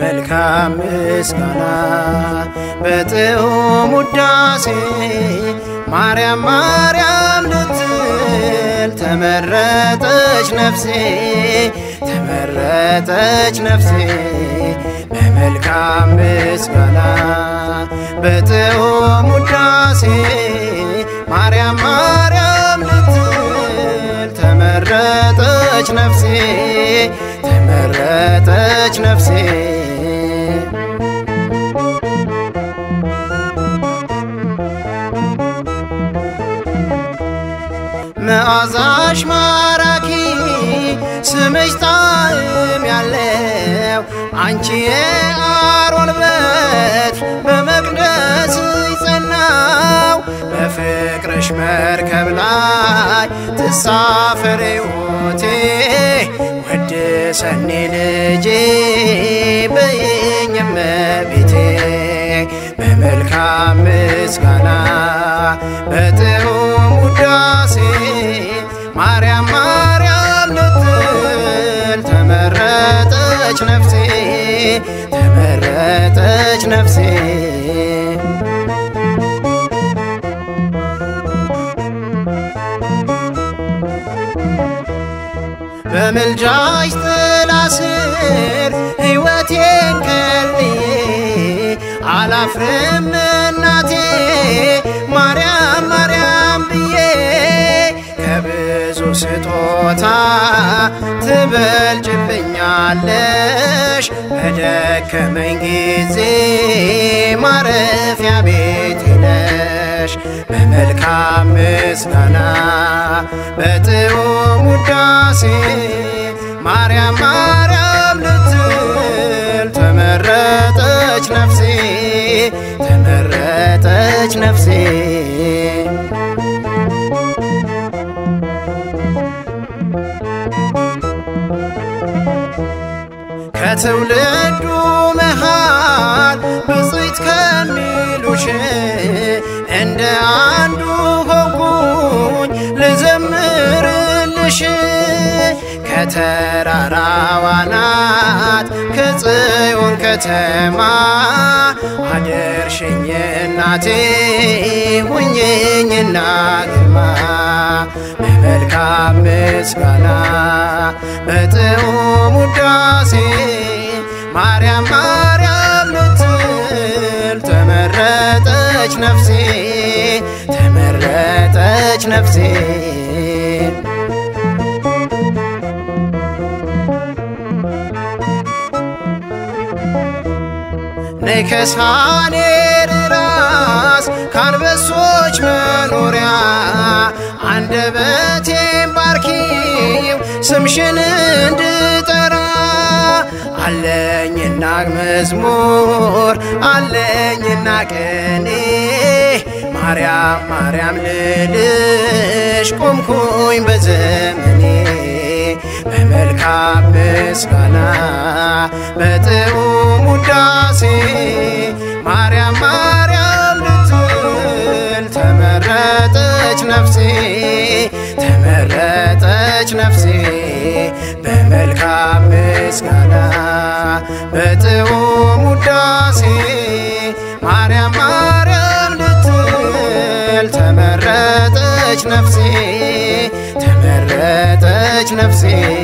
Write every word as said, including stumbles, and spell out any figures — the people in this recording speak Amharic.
መልካም ምስጋና በጽዮን ውዳሴ ማርያም ማርያም ልትል ተመረጠች ነፍሴ ተመረጠች ነፍሴ በመልካም ምስጋና በጽዮን ውዳሴ ማርያም ማርያም ልትል ተመረጠች ነፍሴ ተመረጠች ነፍሴ መዓዛሽ ማራኪ ስምሽ ጣዕም ያለው አንቺ የአሮን በት በመቅደስ ይጸናው በፍቅርሽ መርከብ ላይ ትሳፈር ሕይወቴ ወድሰኝ ልጄ በይኝ እመቤቴ በመልካም ምስጋና በጽዮን ውዳሴ ማርያም ማርያም ልትል ተመረጠች ነፍሴ ተመረጠች ነፍሴ በምልጃሽ ጥላ ስር ሕይወቴን ከልዬ አላፍርም እናቴ ማርያም ማርያም ብዬ ከብዙ ስጦታ ትበልጭብኛለሽ በደከመኝ ጊዜ ማረፊያ ቤቴ ነሽ በመልካም ምስጋና በጽዮን ውዳሴ ማርያም ማርያም ልትል ተመረጠች ነፍሴ ተመረጠች ነፍሴ ከትውልዱ መሃል ብፅዕት ከሚሉሽ እንደ አንዱ ሆንኩኝ ልዘምርልሽ ከተራራዋ ናት ከጽዮን ከተማ አደርሽኝ እናቴ ሁኚኝ እና ግርማ በመልካም ምስጋና በጽዮን ውዳሴ ማርያም ማርያም ልትል ተመረጠች ነፍሴ ተመረጠች ነፍሴ ከሳኔር ራስ ካንበሶች መኖሪያ አንደበቴን ባርኪው ስምሽን እንድጠራ አለኝና መዝሙር አለኝና ቅኔ ማርያም ማርያም ልልሽ ቆምኩኝ በዘመኔ በመልካም ምስጋና በጽዮን ውዳሴ ማርያም ማርያም ልትል ተመረጠች ነፍሴ ተመረጠች ነፍሴ በመልካም ምስጋና በጽዮን ውዳሴ ማርያም ማርያም ልትል ተመረጠች ነፍሴ ተመረጠች ነፍሴ